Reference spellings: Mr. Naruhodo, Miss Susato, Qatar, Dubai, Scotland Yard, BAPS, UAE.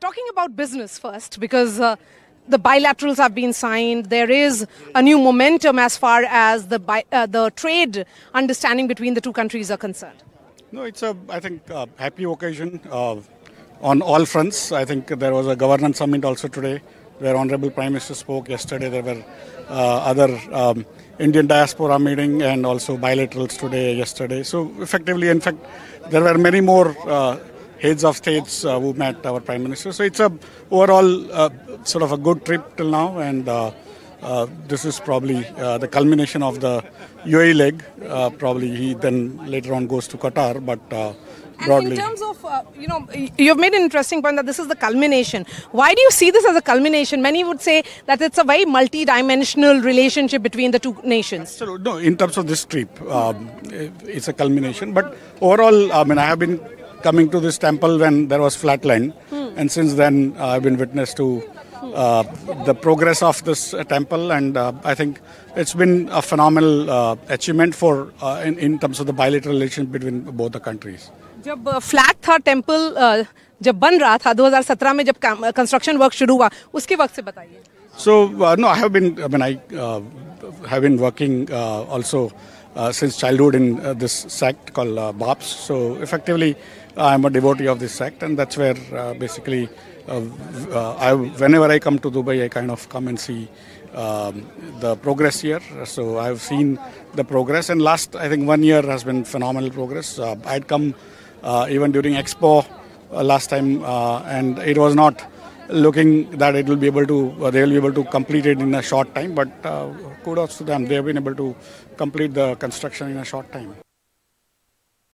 Talking about business first, because the bilaterals have been signed. There is a new momentum as far as the trade understanding between the two countries are concerned. No, it's a, I think, happy occasion on all fronts. I think there was a governance summit also today, where Honorable Prime Minister spoke. Yesterday there were other Indian diaspora meeting and also bilaterals today, yesterday. So effectively, in fact, there were many more heads of states who met our Prime Minister. So it's a overall sort of a good trip till now, and this is probably the culmination of the UAE leg. Probably he then later on goes to Qatar, but broadly. And in terms of, you know, you've made an interesting point that this is the culmination. Why do you see this as a culmination? Many would say that it's a very multi-dimensional relationship between the two nations. Absolutely. No, in terms of this trip, it's a culmination. But overall, I mean, I have been coming to this temple when there was flatland. And since then, I've been witness to the progress of this temple, and I think it's been a phenomenal achievement for in terms of the bilateral relations between both the countries. जब flat था temple जब बन रहा था 2017 में जब construction work शुरू हुआ उसके वक्त से बताइए. So no, I have been working also since childhood in this sect called BAPS. So effectively I'm a devotee of this sect, and that's where basically whenever I come to Dubai, I kind of come and see the progress here. So I've seen the progress, and last I think 1 year has been phenomenal progress. I'd come even during Expo last time, and it was not looking that it will be able to they will be able to complete it in a short time. But kudos to them; they have been able to complete the construction in a short time.